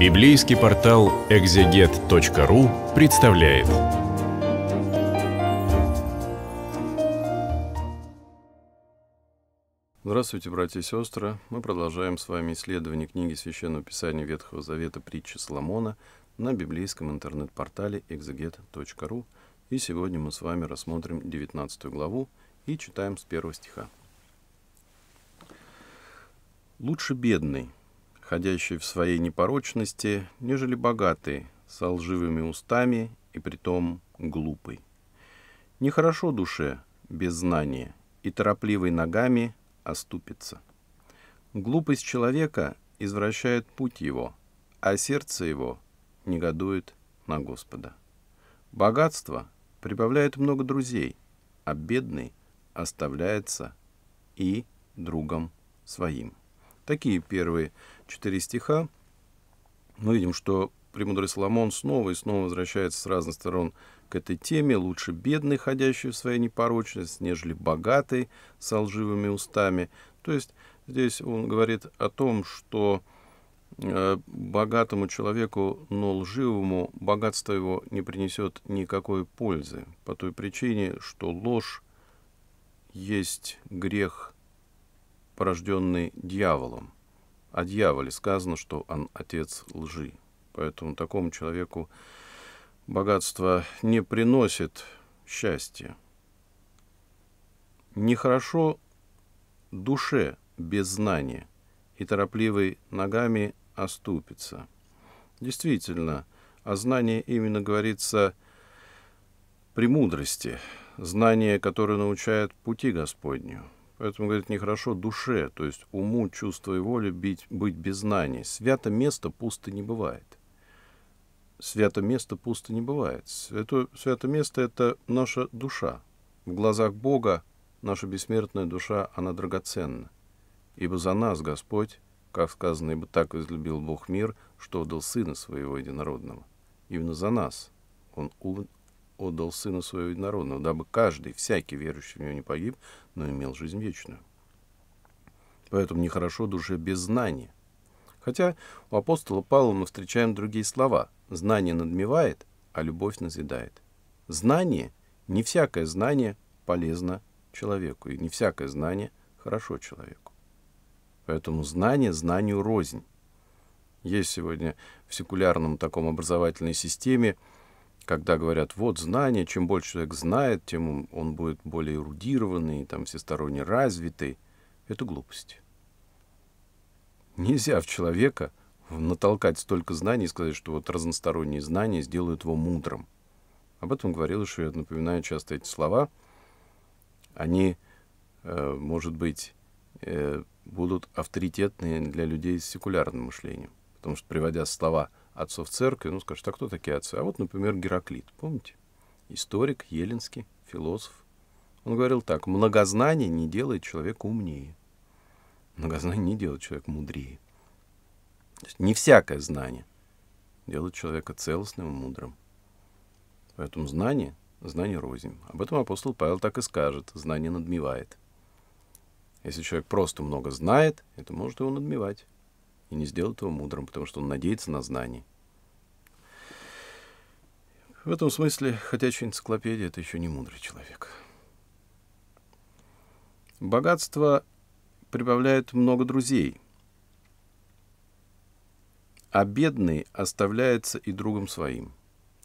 Библейский портал экзегет.ру представляет. Здравствуйте, братья и сестры! Мы продолжаем с вами исследование книги Священного Писания Ветхого Завета «Притчи Соломона» на библейском интернет-портале экзегет.ру. И сегодня мы с вами рассмотрим 19 главу и читаем с 1 стиха. «Лучше бедный, ходящий в своей непорочности, нежели богатый, со лживыми устами и притом глупый. Нехорошо душе без знания, и торопливой ногами оступится. Глупость человека извращает путь его, а сердце его негодует на Господа. Богатство прибавляет много друзей, а бедный оставляется и другом своим». Такие первые 4 стиха. Мы видим, что премудрый Соломон снова и снова возвращается с разных сторон к этой теме. Лучше бедный, ходящий в своей непорочности, нежели богатый со лживыми устами. То есть здесь он говорит о том, что богатому человеку, но лживому, богатство его не принесет никакой пользы. По той причине, что ложь есть грех, порожденный дьяволом. О дьяволе сказано, что он отец лжи. Поэтому такому человеку богатство не приносит счастья. Нехорошо душе без знания, и торопливой ногами оступится. Действительно, о знании именно говорится премудрости, знание, которое научает пути Господню. Поэтому, говорит, нехорошо душе, то есть уму, чувству и воле быть без знаний. Свято место пусто не бывает. Свято место пусто не бывает. Свято место — это наша душа. В глазах Бога наша бессмертная душа, она драгоценна. Ибо за нас Господь, как сказано, ибо так возлюбил Бог мир, что отдал Сына Своего Единородного. Именно за нас Он отдал Сына Своего Единородного, дабы каждый, всякий верующий в Него не погиб, но имел жизнь вечную. Поэтому нехорошо душе без знания. Хотя у апостола Павла мы встречаем другие слова. Знание надмевает, а любовь назидает. Знание, не всякое знание полезно человеку, и не всякое знание хорошо человеку. Поэтому знание знанию рознь. Есть сегодня в секулярном таком образовательной системе, когда говорят, вот знание, чем больше человек знает, тем он будет более эрудированный, там, всесторонне развитый. Это глупость. Нельзя в человека натолкать столько знаний и сказать, что вот разносторонние знания сделают его мудрым. Об этом говорил еще, я напоминаю часто эти слова. Они, может быть, будут авторитетные для людей с секулярным мышлением. Потому что, приводя слова отцов церкви, ну, скажут, а кто такие отцы? А вот, например, Гераклит, помните? Историк, еллинский, философ. Он говорил так: многознание не делает человека умнее. Многознание не делает человека мудрее. То есть не всякое знание делает человека целостным и мудрым. Поэтому знание, знание рознь. Об этом апостол Павел так и скажет. Знание надмевает. Если человек просто много знает, это может его надмевать. И не сделать его мудрым, потому что он надеется на знание. В этом смысле ходячая энциклопедия — это еще не мудрый человек. Богатство прибавляет много друзей, а бедный оставляется и другом своим.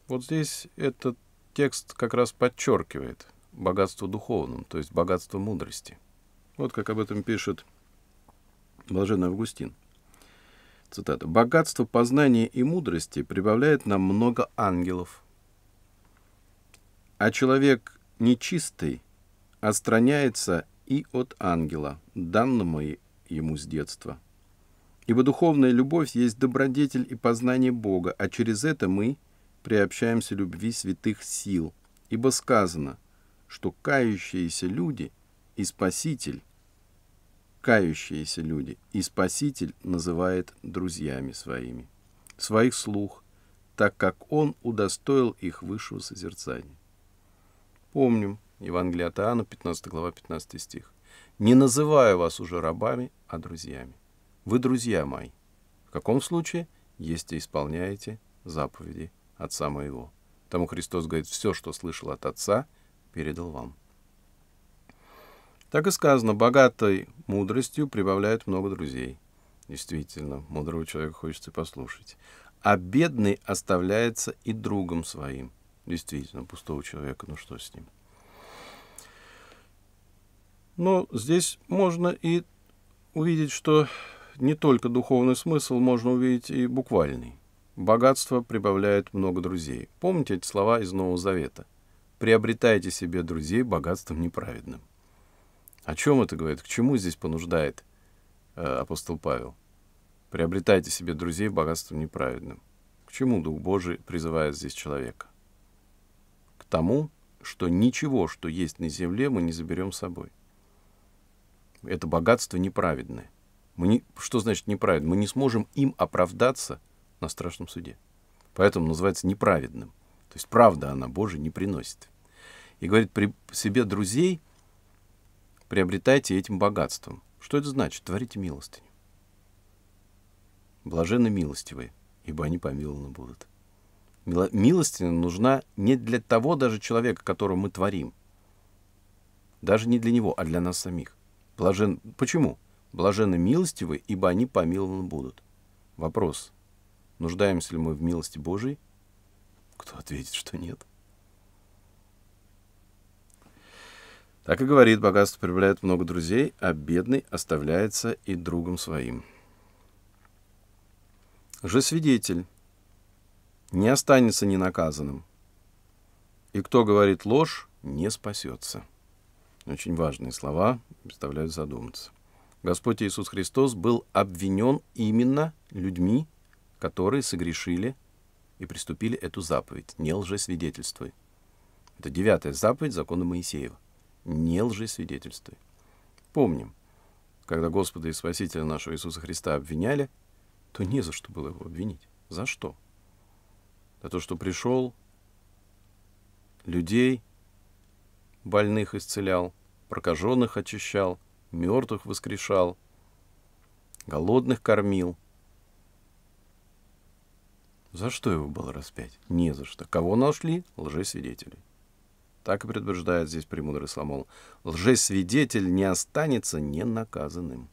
Вот здесь этот текст как раз подчеркивает богатство духовным, то есть богатство мудрости. Вот как об этом пишет Блаженный Августин. Цитата. «Богатство познания и мудрости прибавляет нам много ангелов, а человек нечистый отстраняется и от ангела, данному ему с детства. Ибо духовная любовь есть добродетель и познание Бога, а через это мы приобщаемся любви святых сил, ибо сказано, что кающиеся люди и Спаситель называет друзьями своими, своих слуг, так как он удостоил их высшего созерцания». Помним, Евангелие от Иоанна, 15 глава, 15 стих. «Не называю вас уже рабами, а друзьями. Вы друзья мои. В каком случае? есть и исполняете заповеди Отца Моего. Тому Христос говорит, все, что слышал от Отца, передал вам. Так и сказано, богатой мудростью прибавляют много друзей. Действительно, мудрого человека хочется послушать. А бедный оставляется и другом своим. Действительно, пустого человека, ну что с ним? Но здесь можно и увидеть, что не только духовный смысл, можно увидеть и буквальный. Богатство прибавляет много друзей. Помните эти слова из Нового Завета? «Приобретайте себе друзей богатством неправедным». О чем это говорит? К чему здесь понуждает апостол Павел? «Приобретайте себе друзей богатством неправедным». К чему Дух Божий призывает здесь человека? К тому, что ничего, что есть на земле, мы не заберем с собой. Это богатство неправедное. Что значит неправедное? Мы не сможем им оправдаться на страшном суде. Поэтому называется неправедным. То есть правда она Божия не приносит. И говорит, при себе друзей приобретайте этим богатством. Что это значит? Творите милостыню. Блаженны милостивые, ибо они помилованы будут. Милостыня нужна не для того даже человека, которого мы творим. Даже не для него, а для нас самих. Почему? Блаженны милостивы, ибо они помилованы будут. Вопрос. Нуждаемся ли мы в милости Божией? Кто ответит, что нет? Так и говорит, богатство прибавляет много друзей, а бедный оставляется и другом своим. Лжесвидетель не останется ненаказанным. И кто говорит ложь, не спасется. Очень важные слова, заставляют задуматься. Господь Иисус Христос был обвинен именно людьми, которые согрешили и приступили эту заповедь. Не лжесвидетельствуй. Это 9-я заповедь закона Моисеева. Не лжесвидетельствуй. Помним, когда Господа и Спасителя нашего Иисуса Христа обвиняли, то не за что было его обвинить. За что? За то, что пришел, людей больных исцелял, прокаженных очищал, мертвых воскрешал, голодных кормил. За что его было распять? Не за что. Кого нашли? Лжесвидетелей. Так и предупреждает здесь премудрый Соломон. Лжесвидетель не останется ненаказанным.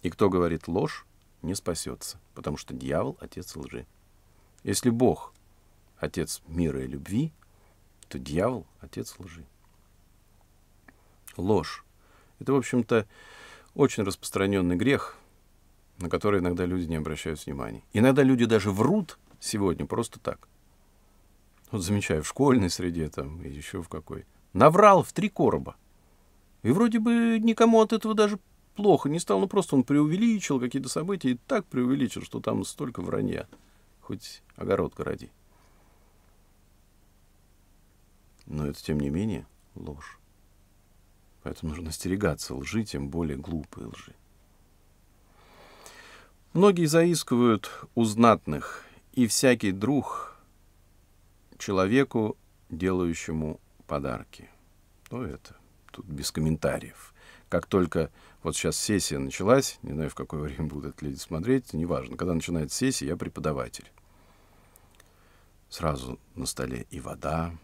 И кто говорит ложь, не спасется, потому что дьявол — отец лжи. Если Бог — отец мира и любви, то дьявол — отец лжи. Ложь. Это, в общем-то, очень распространенный грех, на который иногда люди не обращают внимания. Иногда люди даже врут сегодня просто так. Вот замечаю, в школьной среде там, и еще в какой. Наврал в 3 короба. И вроде бы никому от этого даже плохо не стало. Ну, просто он преувеличил какие-то события и так преувеличил, что там столько вранья. Хоть огород городи. Но это, тем не менее, ложь. Поэтому нужно остерегаться лжи, тем более глупой лжи. Многие заискивают у знатных, и всякий друг человеку, делающему подарки. Ну, это тут без комментариев. Как только вот сейчас сессия началась, не знаю, в какое время будут люди смотреть, неважно. Когда начинает сессия, я преподаватель. Сразу на столе и вода,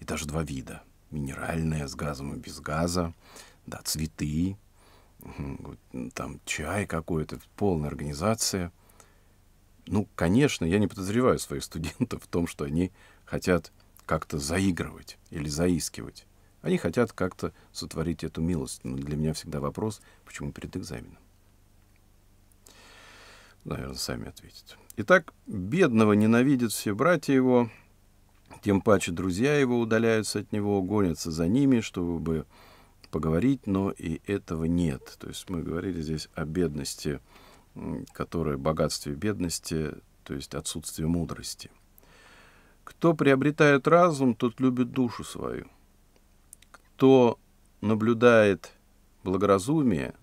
и даже 2 вида. Минеральная, с газом и без газа, да, цветы, там чай какой-то, полная организация. Ну, конечно, я не подозреваю своих студентов в том, что они хотят как-то заигрывать или заискивать. Они хотят как-то сотворить эту милость. Но для меня всегда вопрос, почему перед экзаменом? Наверное, сами ответят. Итак, бедного ненавидят все братья его, тем паче друзья его удаляются от него, гонятся за ними, чтобы поговорить, но и этого нет. То есть мы говорили здесь о бедности, которая богатстве бедности, то есть отсутствие мудрости. Кто приобретает разум, тот любит душу свою. Кто наблюдает благоразумие,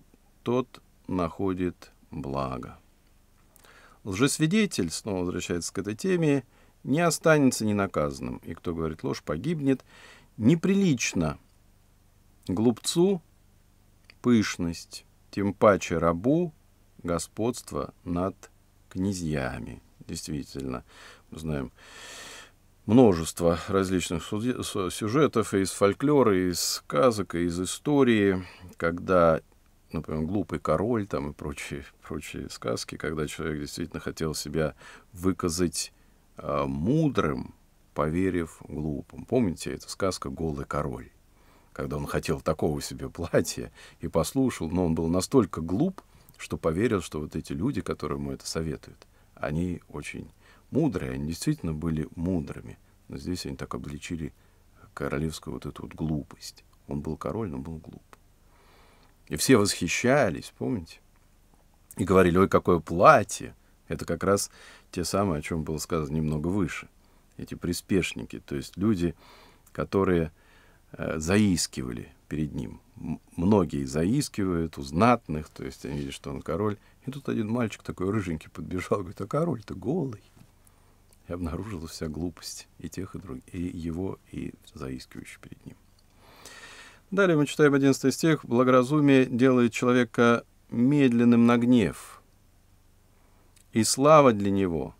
тот находит благо. Лжесвидетель, снова возвращается к этой теме, не останется ненаказанным, и кто говорит ложь, погибнет. Неприлично глупцу пышность, тем паче рабу господство над князьями. действительно, мы знаем множество различных сюжетов из фольклора, из сказок, из истории, когда, например, «Глупый король» там, и прочие сказки, когда человек действительно хотел себя выказать мудрым, поверив глупым. Помните, это сказка «Голый король», когда он хотел такого себе платья и послушал, но он был настолько глуп, что поверил, что вот эти люди, которые ему это советуют, они очень мудрые, они действительно были мудрыми. Но здесь они так обличили королевскую вот эту вот глупость. Он был король, но был глуп. И все восхищались, помните? И говорили: ой, какое платье! Это как раз те самые, о чем было сказано немного выше. Эти приспешники, то есть люди, которые заискивали перед ним. Многие заискивают у знатных, то есть они видят, что он король. И тут один мальчик такой рыженький подбежал, говорит: а король-то голый. И обнаружила вся глупость и тех, и других, и его, и заискивающих перед ним. Далее мы читаем 11 стих. «Благоразумие делает человека медленным на гнев, и слава для него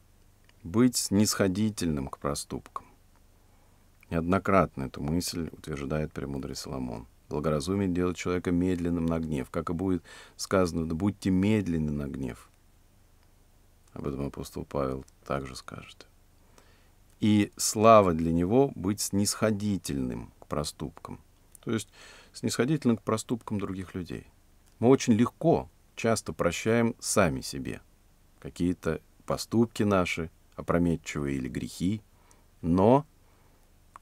быть снисходительным к проступкам». Неоднократно эту мысль утверждает премудрый Соломон. «Благоразумие делает человека медленным на гнев». Как и будет сказано: да «будьте медленны на гнев». Об этом апостол Павел также скажет. «И слава для него быть снисходительным к проступкам». То есть снисходительным к проступкам других людей. Мы очень легко, часто прощаем сами себе какие-то поступки наши, опрометчивые или грехи. Но,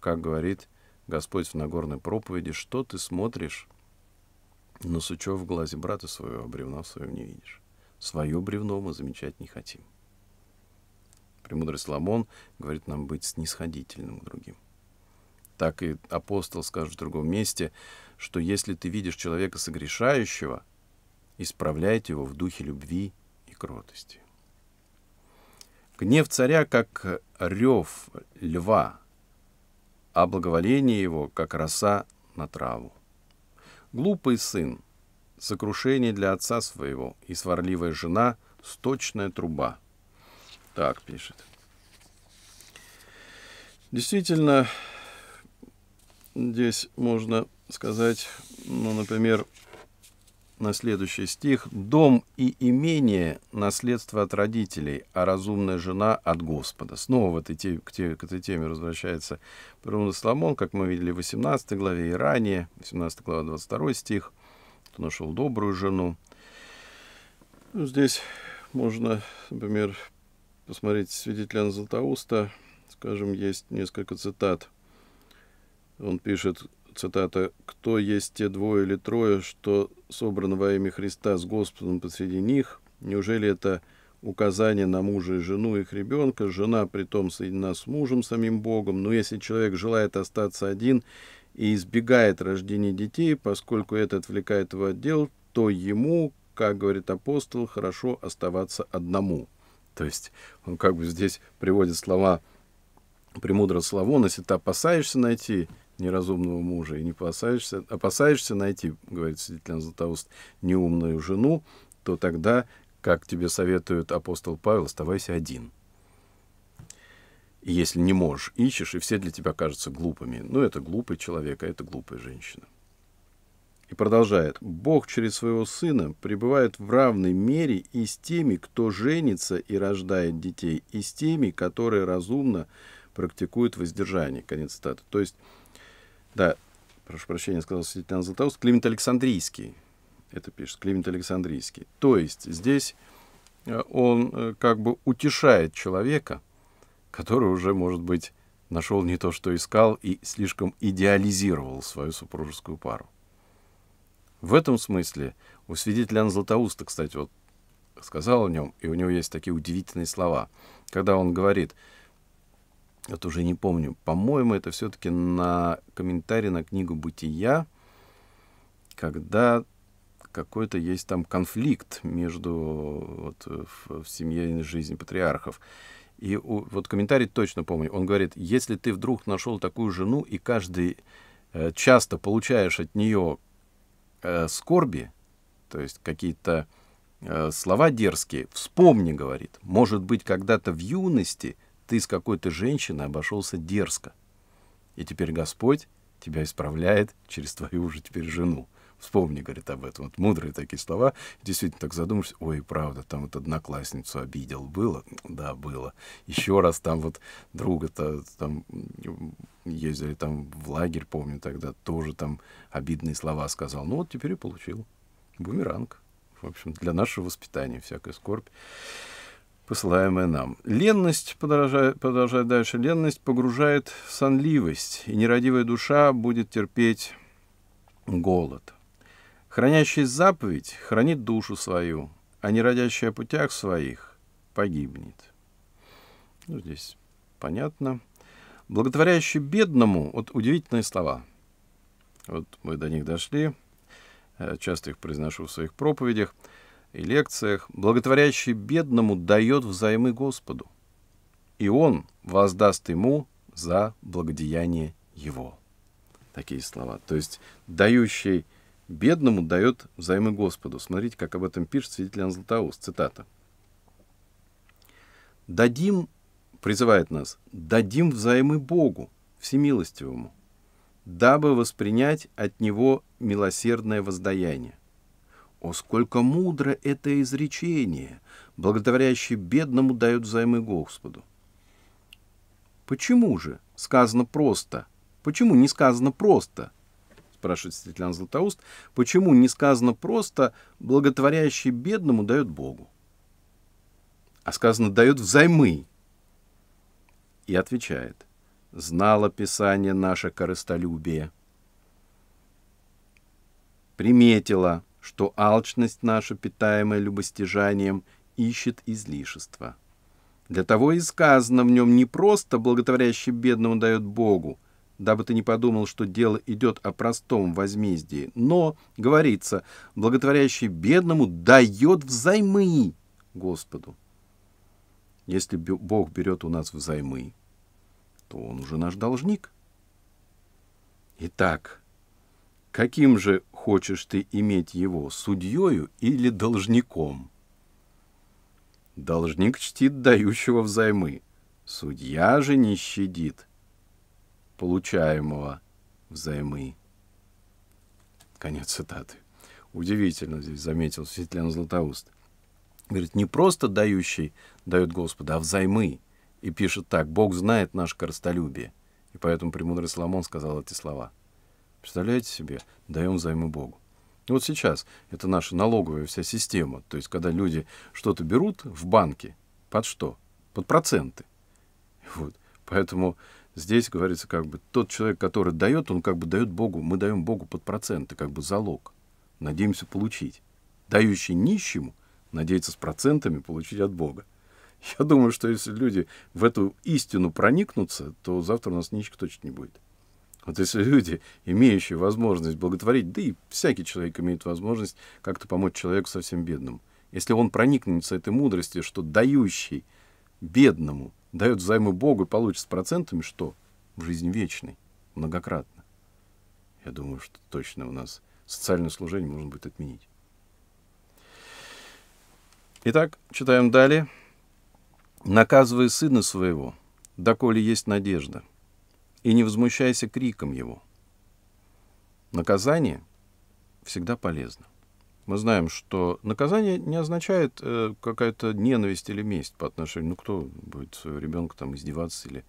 как говорит Господь в Нагорной проповеди: что ты смотришь на сучок в глазе брата своего, а бревна в своем не видишь? Свое бревно мы замечать не хотим. Премудрый Соломон говорит нам быть снисходительным к другим. Так и апостол скажет в другом месте, что если ты видишь человека согрешающего, исправляйте его в духе любви и кротости. Гнев царя, как рев льва, а благоволение его, как роса на траву. Глупый сын — сокрушение для отца своего, и сварливая жена — сточная труба. Так пишет. Действительно, здесь можно сказать, ну, например, на следующий стих: «Дом и имение — наследство от родителей, а разумная жена — от Господа». Снова в этой к этой теме возвращается премудрый Соломон, как мы видели в 18 главе и ранее, 18 глава, 22 стих. «Кто нашел добрую жену». Ну, здесь можно, например, посмотреть свидетель Иоанна Златоуста. Скажем, есть несколько цитат. Он пишет, цитата: «Кто есть те двое или трое, что собраны во имя Христа с Господом посреди них? Неужели это указание на мужа и жену, их ребенка? Жена притом соединена с мужем, самим Богом. Но если человек желает остаться один и избегает рождения детей, поскольку это отвлекает его от дел, то ему, как говорит апостол, хорошо оставаться одному». То есть он как бы здесь приводит слова премудрого Соломона: если ты опасаешься найти неразумного мужа и не опасаешься найти, говорит свидетель Златоуст, неумную жену, то тогда, как тебе советует апостол Павел, оставайся один. И если не можешь, ищешь, и все для тебя кажутся глупыми. Ну, это глупый человек, а это глупая женщина. И продолжает: «Бог через своего Сына пребывает в равной мере и с теми, кто женится и рождает детей, и с теми, которые разумно практикуют воздержание». Конец цитаты. То есть, да, прошу прощения, сказал свидетель Иоанн Златоуст, Климент Александрийский. Это пишет Климент Александрийский. То есть здесь он как бы утешает человека, который уже, может быть, нашел не то, что искал, и слишком идеализировал свою супружескую пару. В этом смысле у свидетеля Иоанна Златоуста, кстати, вот сказал о нем, и у него есть такие удивительные слова, когда он говорит, вот уже не помню, по-моему, это все-таки на комментарии на книгу «Бытия», когда какой-то есть там конфликт между вот, в семейной жизни патриархов. И вот комментарий точно помню. Он говорит: если ты вдруг нашел такую жену, и каждый часто получаешь от нее скорби, то есть какие-то слова дерзкие. «Вспомни, — говорит, — может быть, когда-то в юности ты с какой-то женщиной обошелся дерзко, и теперь Господь тебя исправляет через твою уже теперь жену. Вспомни, — говорит, — об этом». Вот мудрые такие слова. Действительно, так задумаешься, ой, правда, там вот одноклассницу обидел. Было? Да, было. Еще раз там вот друга-то там ездили там в лагерь, помню тогда, тоже там обидные слова сказал. Ну вот теперь и получил. Бумеранг. В общем, для нашего воспитания всякая скорбь, посылаемая нам. Ленность, продолжая дальше, ленность погружает в сонливость, и нерадивая душа будет терпеть голод. Хранящий заповедь хранит душу свою, а нерадящий о путях своих погибнет. Ну, здесь понятно. Благотворяющий бедному, вот удивительные слова. Вот мы до них дошли. Часто их произношу в своих проповедях и лекциях. Благотворящий бедному дает взаймы Господу, и Он воздаст ему за благодеяние его. Такие слова. То есть дающий бедному дает взаймы Господу. Смотрите, как об этом пишет святитель Иоанн Златоуст. Цитата. «Дадим, — призывает нас, — дадим взаймы Богу, всемилостивому, дабы воспринять от Него милосердное воздаяние. О, сколько мудро это изречение! Благотворящий бедному дает взаймы Господу. Почему же сказано просто? Почему не сказано просто?» спрашивает святитель Иоанн Златоуст. «Почему не сказано просто, благотворящий бедному дает Богу? А сказано, дает взаймы». И отвечает: «Знало Писание наше корыстолюбие, приметило, что алчность наша, питаемая любостяжанием, ищет излишества. Для того и сказано в нем не просто «благотворящий бедному дает Богу», дабы ты не подумал, что дело идет о простом возмездии, но, говорится, благотворящий бедному дает взаймы Господу». Если Бог берет у нас взаймы, то Он уже наш должник. Итак, каким же хочешь ты иметь Его, судьёю или должником? Должник чтит дающего взаймы, судья же не щадит получаемого взаймы. Конец цитаты. Удивительно здесь заметил святитель Иоанн Златоуст. Говорит, не просто дающий дает Господу, а взаймы. И пишет так: «Бог знает наше корыстолюбие». И поэтому премудрый Соломон сказал эти слова. Представляете себе? Даем взаймы Богу. И вот сейчас это наша налоговая вся система. То есть, когда люди что-то берут в банке, под что? Под проценты. Вот. Поэтому здесь говорится, как бы, тот человек, который дает, он как бы дает Богу, мы даем Богу под проценты, как бы залог. Надеемся получить. Дающий нищему надеется с процентами получить от Бога. Я думаю, что если люди в эту истину проникнутся, то завтра у нас ничего точно не будет. Вот если люди, имеющие возможность благотворить, да и всякий человек имеет возможность как-то помочь человеку совсем бедному, если он проникнется этой мудростью, что дающий бедному дает взаймы Богу и получит с процентами, что в жизнь вечной, многократно. Я думаю, что точно у нас социальное служение можно будет отменить. Итак, читаем далее. «Наказывай сына своего, доколе есть надежда, и не возмущайся криком его». Наказание всегда полезно. Мы знаем, что наказание не означает какая-то ненависть или месть по отношению... Ну, кто будет своего ребенка там издеваться или...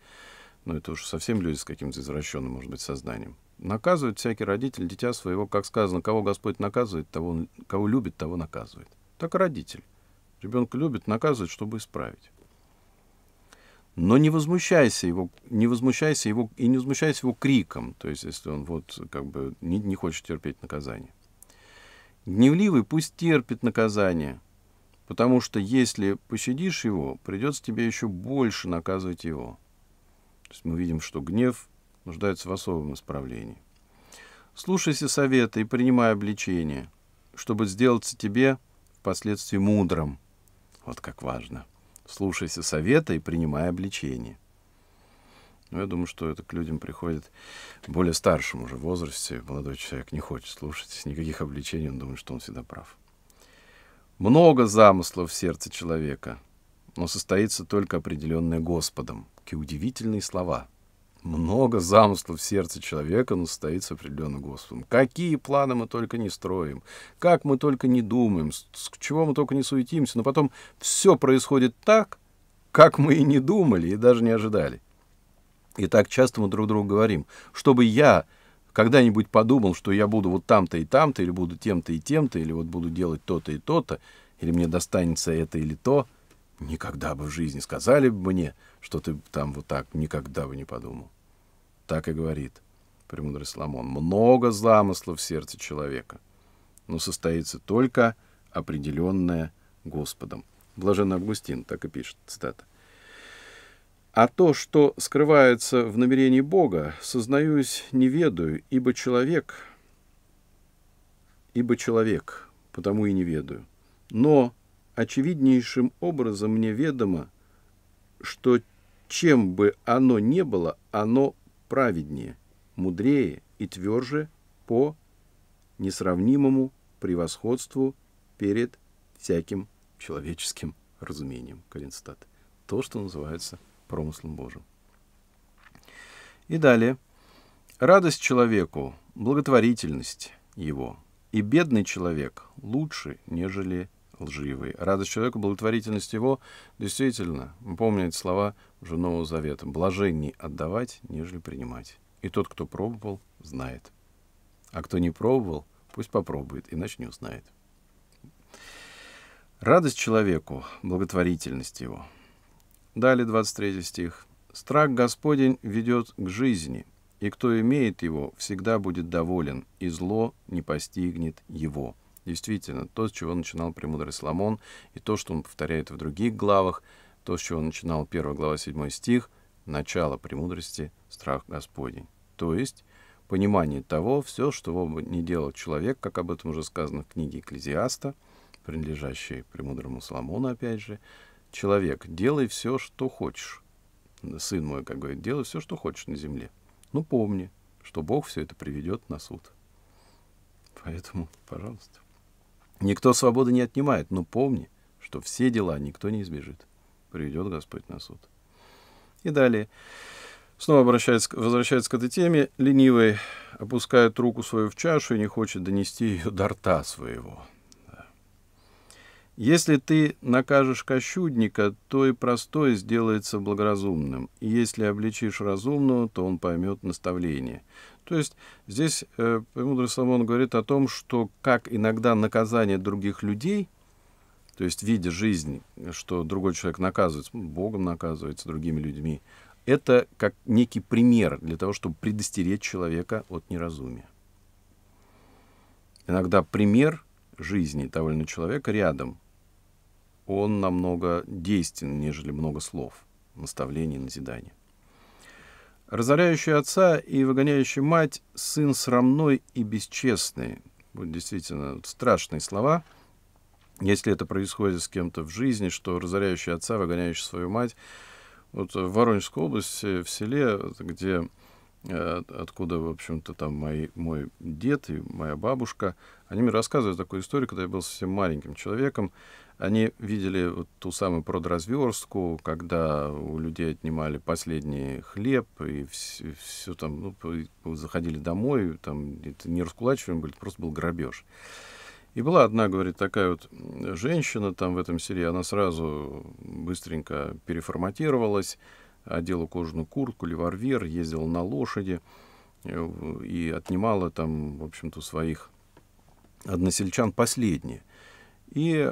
Ну, это уж совсем люди с каким-то извращенным, может быть, сознанием. Наказывает всякий родитель дитя своего, как сказано, кого Господь наказывает, того, кого любит, того наказывает. Так и родитель. Ребенка любит, наказывает, чтобы исправить. Но не возмущайся его криком, то есть если он вот как бы не хочет терпеть наказание. Гневливый пусть терпит наказание, потому что если пощадишь его, придется тебе еще больше наказывать его. То есть мы видим, что гнев нуждается в особом исправлении. Слушайся совета и принимай обличение, чтобы сделаться тебе впоследствии мудрым. Вот как важно. Слушайся совета и принимай обличение. Ну, я думаю, что это к людям приходит в более старшем уже возрасте. Молодой человек не хочет слушать никаких обличений, он думает, что он всегда прав. Много замыслов в сердце человека, но состоится только определенное Господом. Какие удивительные слова. Много замыслов в сердце человека, но состоится определенно Господом. Какие планы мы только не строим, как мы только не думаем, с чего мы только не суетимся, но потом все происходит так, как мы и не думали, и даже не ожидали. И так часто мы друг другу говорим, чтобы я когда-нибудь подумал, что я буду вот там-то и там-то, или буду тем-то и тем-то, или вот буду делать то-то и то-то, или мне достанется это или то, никогда бы в жизни сказали бы мне, что ты там вот так, никогда бы не подумал. Так и говорит премудрый Соломон. Много замыслов в сердце человека, но состоится только определенное Господом. Блаженный Августин так и пишет, цитата. «А то, что скрывается в намерении Бога, сознаюсь, не ведаю, ибо человек, потому и не ведаю. Но очевиднейшим образом мне ведомо, что чем бы оно ни было, оно праведнее, мудрее и тверже по несравнимому превосходству перед всяким человеческим разумением». Конец цитаты. То, что называется промыслом Божьим. И далее. «Радость человеку, благотворительность его, и бедный человек лучше, нежели лживый». Радость человеку, благотворительность его, действительно, мы помним эти слова уже Нового Завета. «Блаженней отдавать, нежели принимать. И тот, кто пробовал, знает. А кто не пробовал, пусть попробует, иначе не узнает». «Радость человеку, благотворительность его». Далее 23 стих. «Страх Господень ведет к жизни, и кто имеет его, всегда будет доволен, и зло не постигнет его». Действительно, то, с чего начинал премудрый Соломон, и то, что он повторяет в других главах, то, с чего начинал 1 глава 7 стих, начало премудрости — страх Господень. То есть понимание того, все, что бы ни делал человек, как об этом уже сказано в книге Экклезиаста, принадлежащей премудрому Соломону, опять же, «Человек, делай все, что хочешь. Сын мой, как говорит, делай все, что хочешь на земле. Но помни, что Бог все это приведет на суд». Поэтому, пожалуйста. «Никто свободы не отнимает, но помни, что все дела никто не избежит. Приведет Господь на суд». И далее. Снова возвращается к этой теме. «Ленивый опускает руку свою в чашу и не хочет донести ее до рта своего». «Если ты накажешь кощудника, то и простой сделается благоразумным. И если обличишь разумного, то он поймет наставление». То есть здесь премудрый Соломон говорит о том, что как иногда наказание других людей, то есть видя жизнь, что другой человек наказывается, Богом наказывается, другими людьми, это как некий пример для того, чтобы предостеречь человека от неразумия. Иногда пример жизни того или иного человека рядом, он намного действен, нежели много слов, наставлений, назиданий. «Разоряющий отца и выгоняющий мать, сын срамной и бесчестный». Вот действительно страшные слова. Если это происходит с кем-то в жизни, что разоряющий отца, выгоняющий свою мать. Вот в Воронежской области, в селе, где... откуда, в общем-то, там мой дед и моя бабушка, они мне рассказывают такую историю, когда я был совсем маленьким человеком. Они видели вот ту самую продразверстку, когда у людей отнимали последний хлеб, и все там, ну, заходили домой, там это не раскулачиваем, говорит, просто был грабеж. И была одна, говорит, такая вот женщина там в этом селе, она сразу быстренько переформатировалась, одела кожаную куртку, револьвер, ездила на лошади и отнимала там, в общем-то, своих односельчан последние. И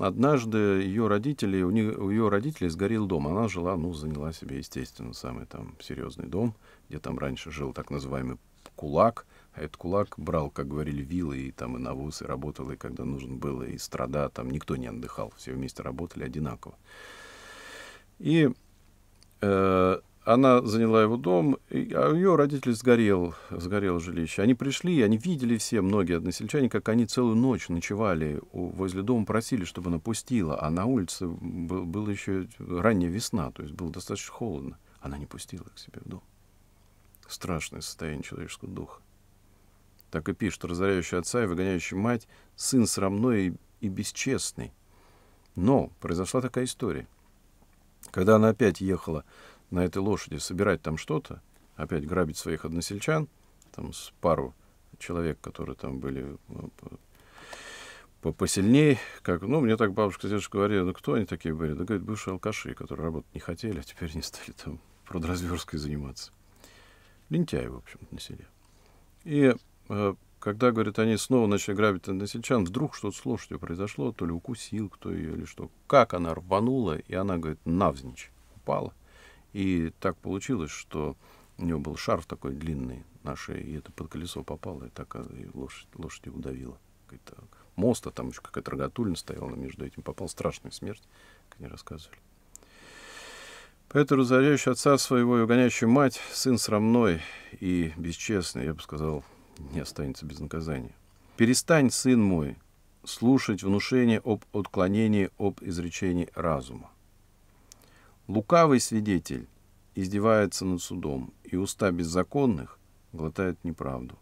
однажды у ее родителей сгорел дом. Она жила, ну, заняла себе, естественно, самый там серьезный дом, где там раньше жил так называемый кулак. А этот кулак брал, как говорили, вилы и там и навоз, и работал, и когда нужно было, и страда, там никто не отдыхал, все вместе работали одинаково. И она заняла его дом, а у ее родителей сгорело жилище. Они пришли, они видели все, многие односельчане, как они целую ночь ночевали возле дома, просили, чтобы она пустила. А на улице была еще ранняя весна, то есть было достаточно холодно. Она не пустила их к себе в дом. Страшное состояние человеческого духа. Так и пишет: разоряющий отца и выгоняющий мать, сын срамной и бесчестный. Но произошла такая история. Когда она опять ехала на этой лошади собирать там что-то, опять грабить своих односельчан, там с пару человек, которые там были посильнее, как, ну, мне так бабушка дедушка говорила, ну, кто они такие были? Да, говорит, бывшие алкаши, которые работать не хотели, а теперь они стали там продразверской заниматься. Лентяи, в общем, на селе. И когда, говорит, они снова начали грабить односельчан, вдруг что-то с лошадью произошло, то ли укусил кто ее или что. Как она рванула, и она, говорит, навзничь упала. И так получилось, что у нее был шарф такой длинный на шее, и это под колесо попало, и так и лошадь удавила. Моста, там еще какая-то рогатульна стояла, между этим попал, страшная смерть, как они рассказывали. Поэтому разоряющий отца своего и угоняющий мать, сын срамной и бесчестный, я бы сказал, не останется без наказания. Перестань, сын мой, слушать внушение об отклонении, об изречении разума. Лукавый свидетель издевается над судом, и уста беззаконных глотают неправду.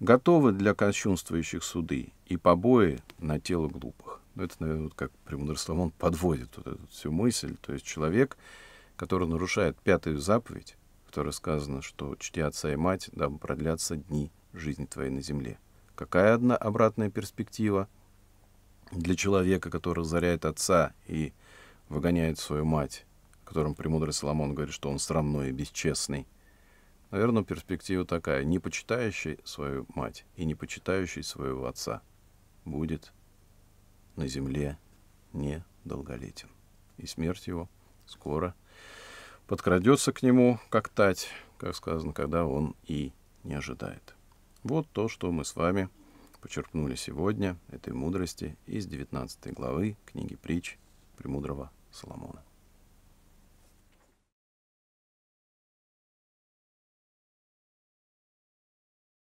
Готовы для кощунствующих суды и побои на тело глупых. Это, наверное, вот как премудрый Соломон подводит вот эту всю мысль. То есть человек, который нарушает пятую заповедь, в которой сказано, что «чти отца и мать, дабы продлятся дни жизни твоей на земле». Какая одна обратная перспектива для человека, который разоряет отца и выгоняет свою мать, о котором премудрый Соломон говорит, что он срамной и бесчестный? Наверное, перспектива такая. Не почитающий свою мать и не почитающий своего отца будет на земле недолголетен. И смерть его скоро подкрадется к нему, как тать, как сказано, когда он и не ожидает. Вот то, что мы с вами почерпнули сегодня этой мудрости из 19 главы книги «Притч» премудрого Соломона.